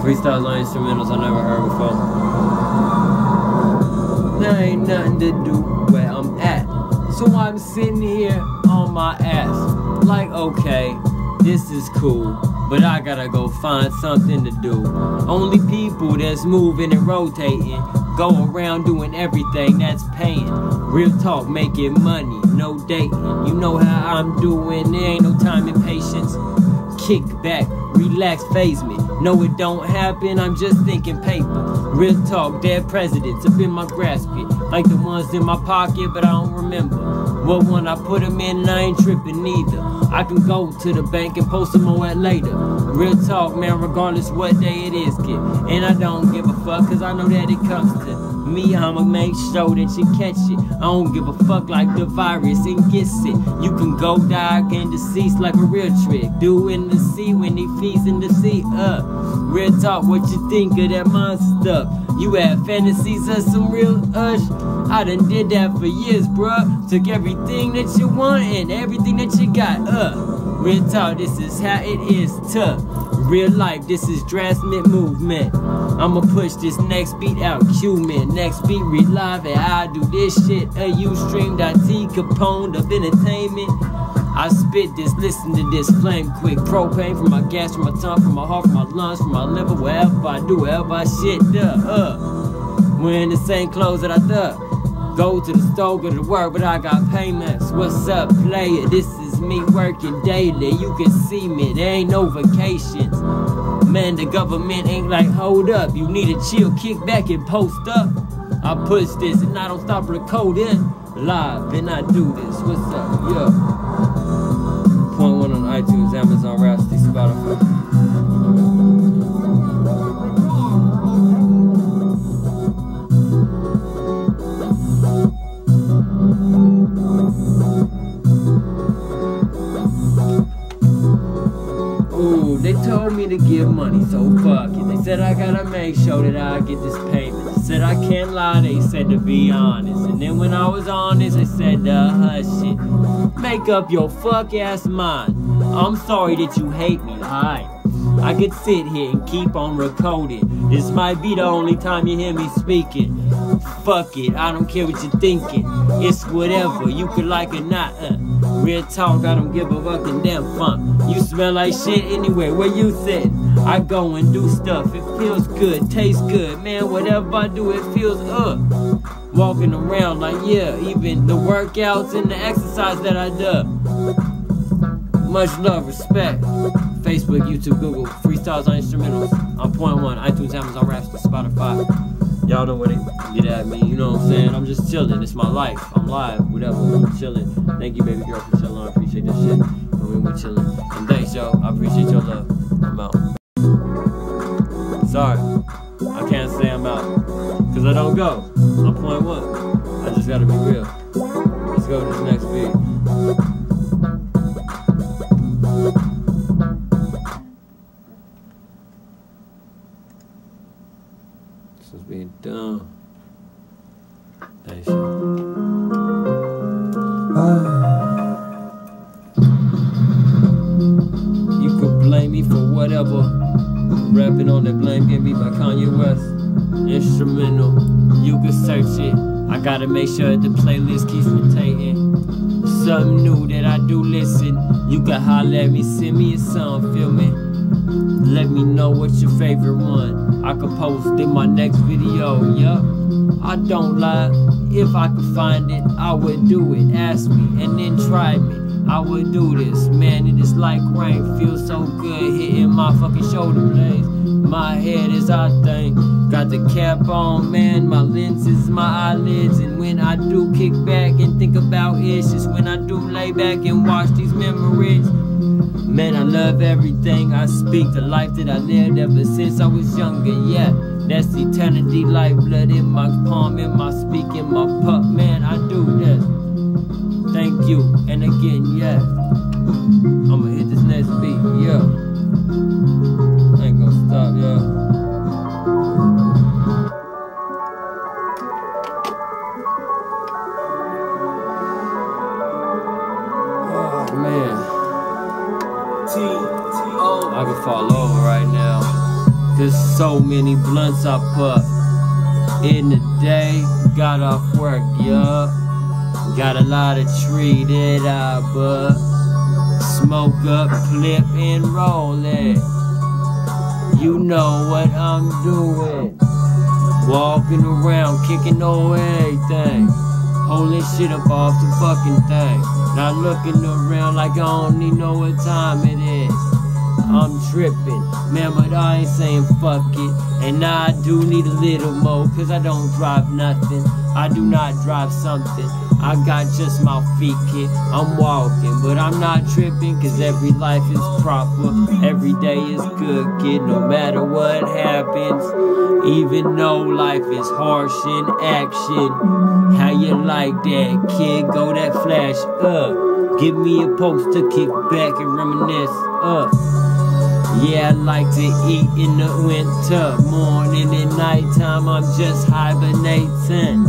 freestyles on instrumentals I never heard before. There ain't nothing to do where I'm at, so I'm sitting here on my ass, like, okay, this is cool, but I gotta go find something to do. Only people that's moving and rotating, go around doing everything that's paying. Real talk, making money, no dating. You know how I'm doing, there ain't no time and patience. Kick back, relax, phase me. No, it don't happen, I'm just thinking paper. Real talk, dead presidents up in my grasp it. Like the ones in my pocket, but I don't remember. What one I put them in, I ain't tripping either. I can go to the bank and post them on it later. Real talk, man, regardless what day it is, kid. And I don't give a fuck, cause I know that it comes to me, I'ma make sure that you catch it. I don't give a fuck like the virus and get sick. You can go die and deceased like a real trick. Do in the sea when they feast in the sea. Real talk, what you think of that monster stuff? You have fantasies of some real ush. I done did that for years, bruh. Took everything that you want and everything that you got. Real talk, this is how it is tough. Real life, this is drastic movement. I'ma push this next beat out, Q-Man. Next beat, read live, and I do this shit. Ustream.t, Capone Dub Entertainment. I spit this, listen to this, flame quick. Propane from my gas, from my tongue, from my heart, from my lungs, from my liver, wherever I do, wherever I shit, wearing the same clothes that I thug. Go to the store, go to work, but I got payments. What's up, player? This is me working daily. You can see me, there ain't no vacations. Man, the government ain't like, hold up, you need to chill, kick back and post up. I push this and I don't stop recording live, and I do this. What's up? Yeah. Point One on iTunes, Amazon, Rhapsody, Spotify. They told me to give money, so fuck it. They said I gotta make sure that I get this payment. They said I can't lie, they said to be honest. And then when I was honest, they said to hush it. Make up your fuck ass mind. I'm sorry that you hate me, alright? I could sit here and keep on recording. This might be the only time you hear me speaking. Fuck it, I don't care what you're thinking. It's whatever, you could like it or not. Real talk, I don't give a fucking damn fuck. You smell like shit anyway, where you sitting? I go and do stuff, it feels good, tastes good. Man, whatever I do, it feels up. Walking around like, yeah, even the workouts and the exercise that I do. Much love, respect. Facebook, YouTube, Google, freestyles on instrumentals. On Point One, iTunes, Amazon, Rhapsody, Spotify. Y'all know where they get at me, you know what I'm saying? I'm just chilling, it's my life. I'm live, whatever, I'm chilling. Thank you, baby girl, for chilling. I appreciate this shit. And we're chilling. And thanks, y'all. I appreciate your love. I'm out. Sorry, I can't say I'm out, because I don't go. I'm Point One. I just gotta be real. Let's go to this next beat. This is being done. Nice. You could blame me for whatever. Rapping on that Blame Game beat by Kanye West. Instrumental. You could search it. I gotta make sure the playlist keeps rotating. Something new that I do listen. You could holler at me, send me a song, feel me? Let me know what's your favorite one. I could post in my next video, yup. I don't lie, if I could find it, I would do it. Ask me, and then try me, I would do this. Man, it is like rain, feels so good, hitting my fucking shoulder blades. My head is I think, got the cap on, man, my lenses, my eyelids. And when I do kick back and think about issues, when I do lay back and watch these memories. Man, I love everything I speak, the life that I lived ever since I was younger, yeah. That's eternity, lifeblood in my palm, in my speak, in my pup, man, I do this. Thank you, and again, yeah. I'ma hit this next beat, yeah. I ain't gonna stop, yeah. I could fall over right now. There's so many blunts I puff in the day, got off work, yeah. Got a lot of tree that I buff. Smoke up, clip, and roll it. You know what I'm doing. Walking around, kicking over everything. Holding shit up off the fucking thing. Not looking around like I don't even know what time it is. I'm tripping, man, but I ain't saying fuck it. And I do need a little more, cause I don't drive nothing. I do not drive something, I got just my feet kid. I'm walking, but I'm not tripping, cause every life is proper. Every day is good, kid, no matter what happens. Even though life is harsh in action. How you like that, kid? Go that flash up. Give me a post to kick back and reminisce up. Yeah, I like to eat in the winter, morning and nighttime, I'm just hibernating.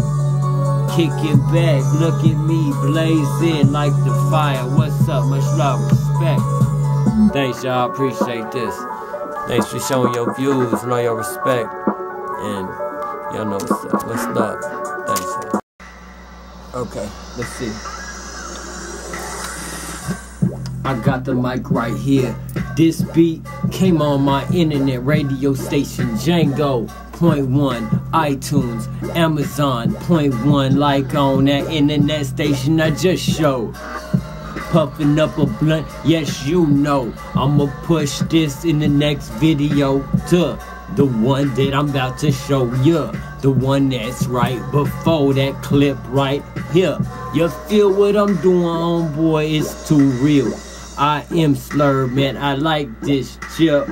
Kicking back, look at me, blazing like the fire. What's up, much love, respect. Thanks, y'all, appreciate this. Thanks for showing your views and all your respect. And y'all know what's up, let's start. Thanks, y'all. Okay, let's see. I got the mic right here. This beat came on my internet radio station, Jango, Point One, iTunes, Amazon, Point One, like on that internet station I just showed. puffing up a blunt, yes you know, I'ma push this in the next video to the one that I'm about to show you, the one that's right before that clip right here. You feel what I'm doing, homeboy, it's too real. I am slurred, man, I like this chip.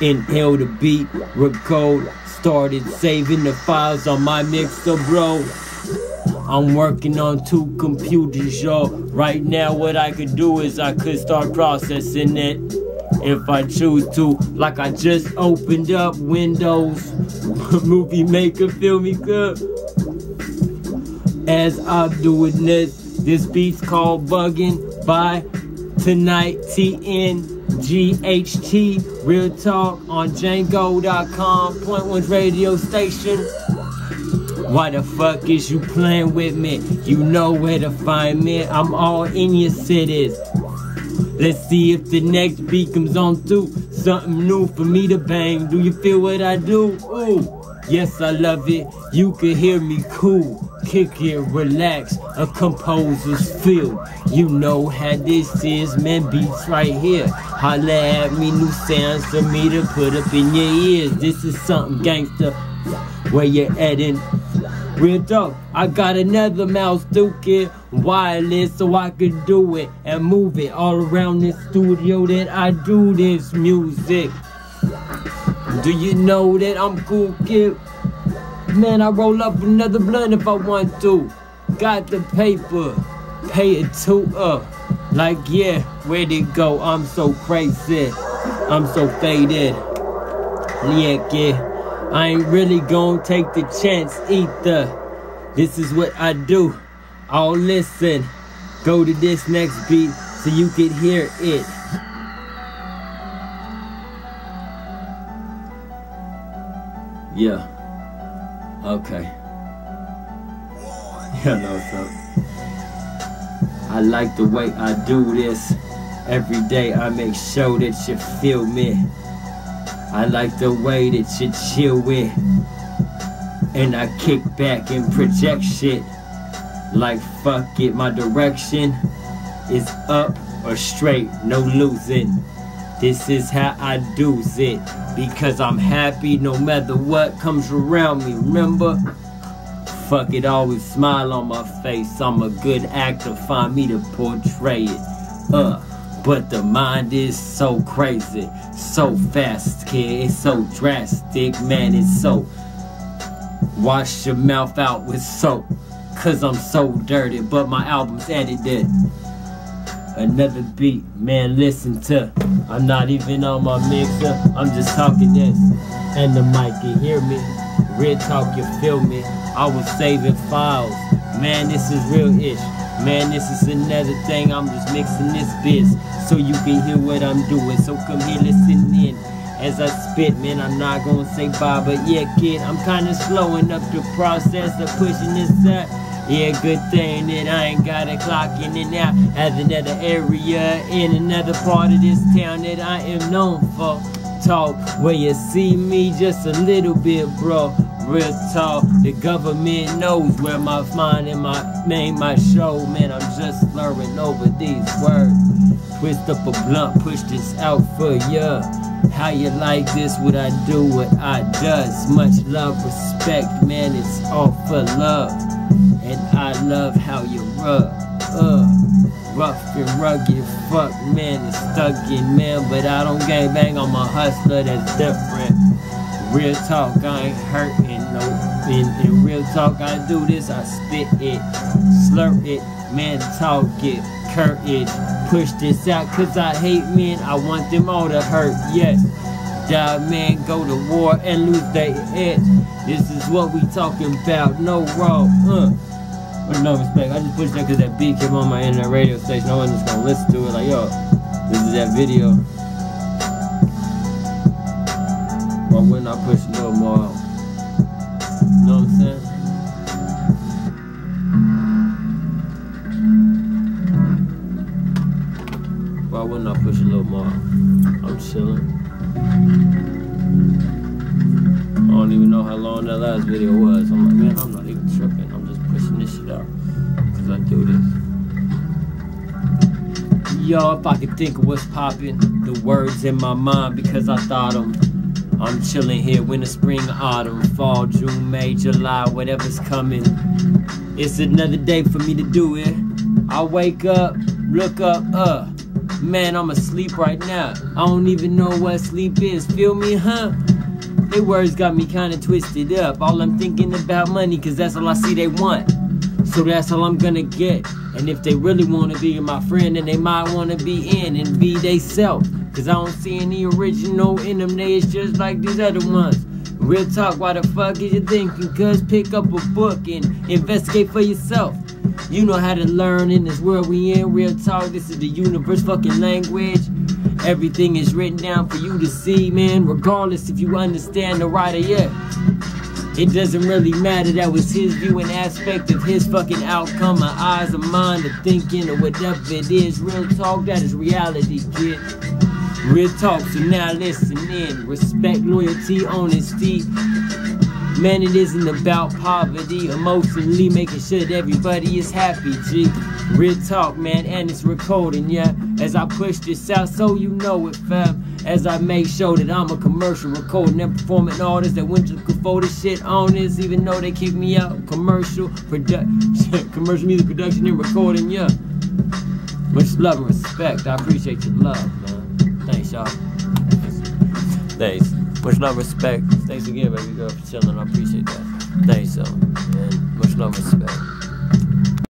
Inhale the beat, record, started saving the files on my mixer, bro. I'm working on two computers, yo. Right now what I could do is I could start processing it if I choose to. Like I just opened up Windows Movie Maker, feel me good? As I'm doing this beat's called Buggin' by Tonight, TNGHT, Real Talk on Jango.com, Point One's radio station. Why the fuck is you playing with me? You know where to find me. I'm all in your cities. Let's see if the next beat comes on through. Something new for me to bang. Do you feel what I do? Ooh, yes, I love it. You can hear me cool. Kick it, relax. A composer's feel. You know how this is, man. Beats right here. Holla at me, new sounds for me to put up in your ears. This is something gangster. Where you at in? Real talk, I got another mouse duking wireless so I could do it and move it all around this studio that I do this music. Do you know that I'm cool, kid? Man, I roll up another blunt if I want to. Got the paper, pay it to her. Like, yeah, where'd it go? I'm so crazy, I'm so faded. Yeah, kid. I ain't really gonna take the chance either. This is what I do. I'll listen. Go to this next beat so you can hear it. Yeah. Okay. Yeah, no, so I like the way I do this. Every day I make sure that you feel me. I like the way that you chill with, and I kick back and project shit, like fuck it, my direction is up or straight, no losing. This is how I do it, because I'm happy no matter what comes around me, remember? Fuck it, always smile on my face, I'm a good actor, find me to portray it, But the mind is so crazy, so fast, kid, it's so drastic, man, it's so. Wash your mouth out with soap, cause I'm so dirty, but my album's edited. Another beat, man, listen to. I'm not even on my mixer, I'm just talking this. And the mic can hear me, real talk, you feel me. I was saving files, man, this is real-ish. Man, this is another thing, I'm just mixing this biz so you can hear what I'm doing. So come here, listen in as I spit, man, I'm not gonna say bye, but yeah, kid, I'm kinda slowing up the process of pushing this up. Yeah, good thing that I ain't got a clock in and out as another area in another part of this town that I am known for. Talk where you see me just a little bit, bro. Real talk, the government knows where my mind and my name, my show, man, I'm just slurring over these words. Twist up a blunt, push this out for ya. How you like this, what I do, what I does. Much love, respect, man, it's all for love. And I love how you rub, rough and rugged, fuck, man, it's stuck in, man. But I don't gangbang on my hustler, that's different. Real talk, I ain't hurting no. In real talk, I do this, I spit it, slurp it, man, talk it, courage. Push this out, cause I hate men, I want them all to hurt, yes. Die, man, go to war and lose their head. This is what we talking about, no wrong, With no respect, I just pushed that cause that beat came on my internet radio station, I wasn't just gonna listen to it, like, yo, this is that video. Why wouldn't I push a little more out? You know what I'm saying? Why wouldn't I push a little more out? I'm chilling. I don't even know how long that last video was. I'm like, man, I'm not even tripping. I'm just pushing this shit out. Cause I do this. Y'all, if I could think of what's poppin', the words in my mind because I thought them. I'm chillin' here, winter, spring, autumn, fall, June, May, July, whatever's coming. It's another day for me to do it. I wake up, look up, man, I'm asleep right now. I don't even know what sleep is, feel me, huh? They words got me kinda twisted up. All I'm thinking about money, cause that's all I see they want. So that's all I'm gonna get. And if they really wanna be my friend, then they might wanna be in and be they self. Cause I don't see any original in them, they is just like these other ones. Real talk, why the fuck is you thinking? Cuz pick up a book and investigate for yourself. You know how to learn in this world we in. Real talk, this is the universe fucking language. Everything is written down for you to see, man, regardless if you understand the writer yet. It doesn't really matter, that was his view and aspect of his fucking outcome. My eyes and mind are thinking of whatever it is. Real talk, that is reality, kid. Real talk, so now listen in. Respect, loyalty, honesty. Man, it isn't about poverty. Emotionally making sure that everybody is happy, G. Real talk, man, and it's recording, yeah. As I push this out, so you know it, fam. As I make sure that I'm a commercial recording and performing artists that went to for this shit on this, even though they kick me out. Commercial production, commercial music production and recording, yeah. Much love and respect. I appreciate your love, man. Thanks, y'all. Thanks. Much love and respect. Thanks again, baby girl, for chilling. I appreciate that. Thanks, y'all. And much love and respect.